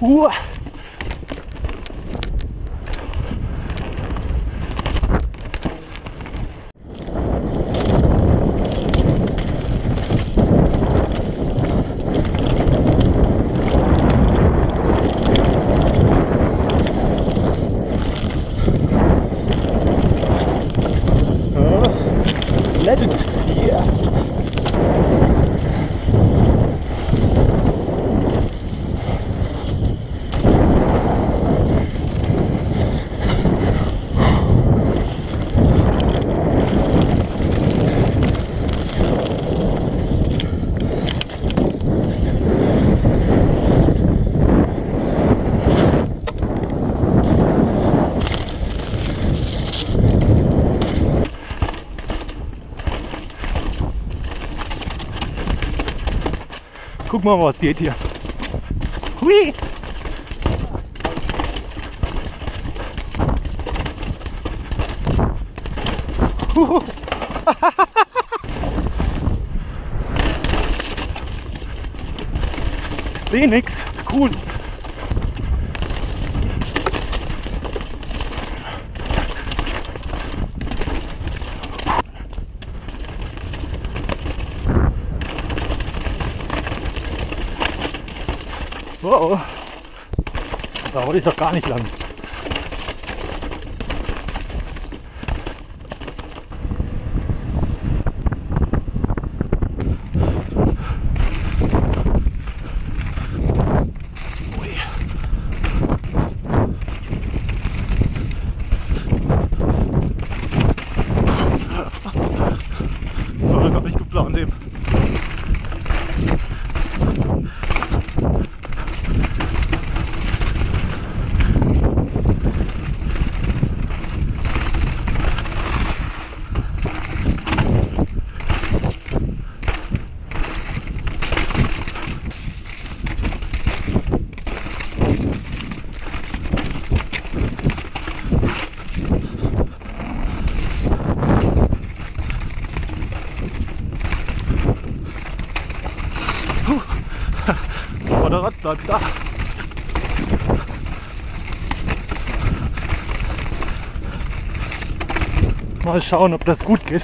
Uah. Guck mal, was geht hier. Hui! Ich sehe nichts. Cool. Wow, da wollte ich doch gar nicht lang. So, das habe ich geplant eben. Vorderrad bleibt da. Mal schauen, ob das gut geht.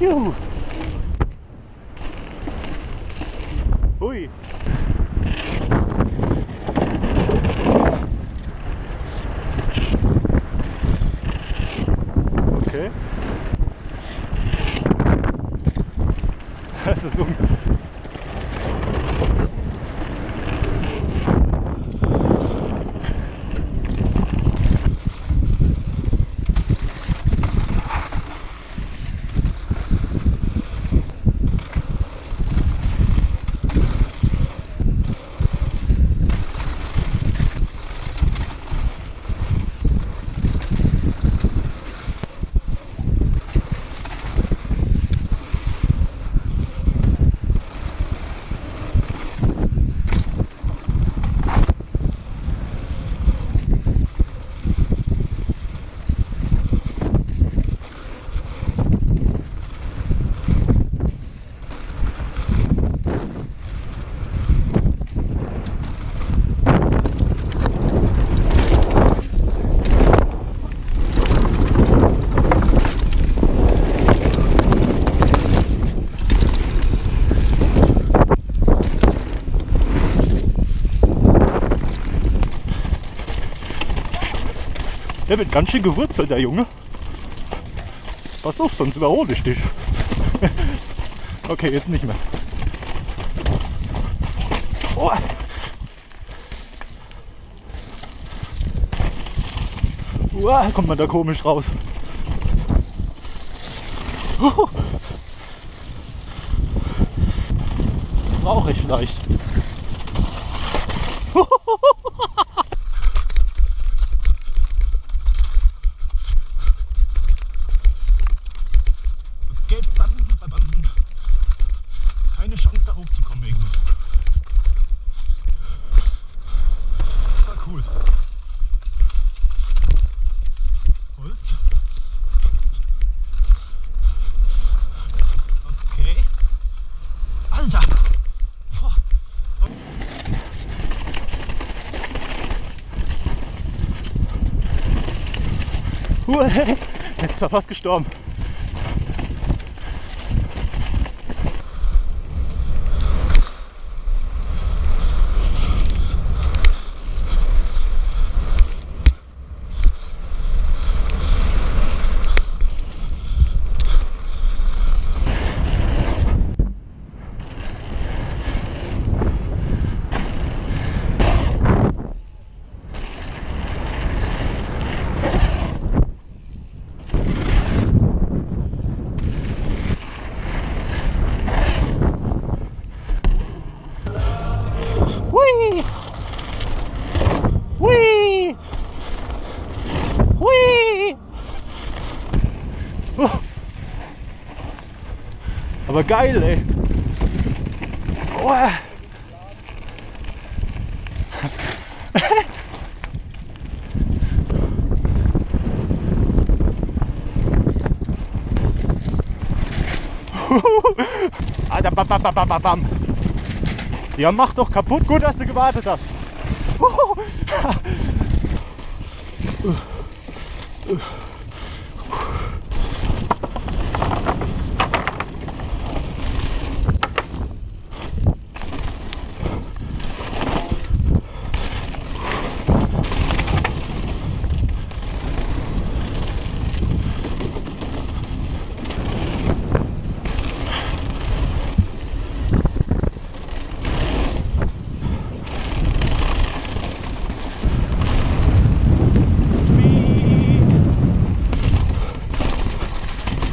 Juhu! Hui! Okay. Das ist unglaublich. Der wird ganz schön gewurzelt, der Junge. Pass auf, sonst überhole ich dich. Okay, jetzt nicht mehr. Oh. Uah, kommt man da komisch raus. Brauche ich vielleicht. Jetzt ist er fast gestorben. Aber geil, ey. Boah. Alter, bam, bam, bam, bam, bam. Ja, mach doch kaputt. Gut, dass du gewartet hast.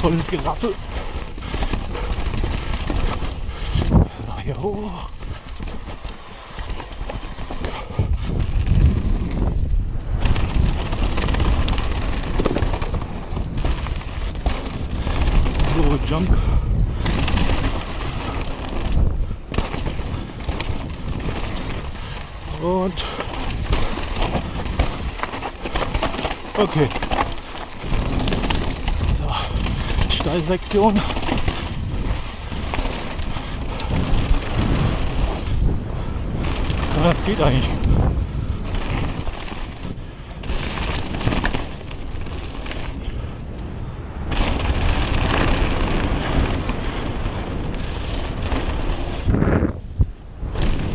Volles Geraffel. Hier hoch. So, Jump. Und... okay. Steilsektion. Das geht eigentlich.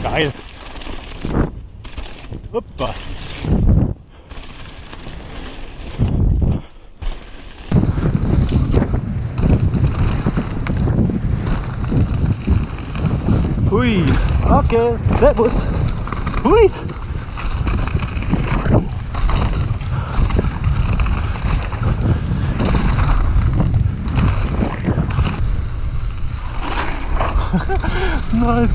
Geil. Hoppa. Hui, okay, servus. Hui. Nein.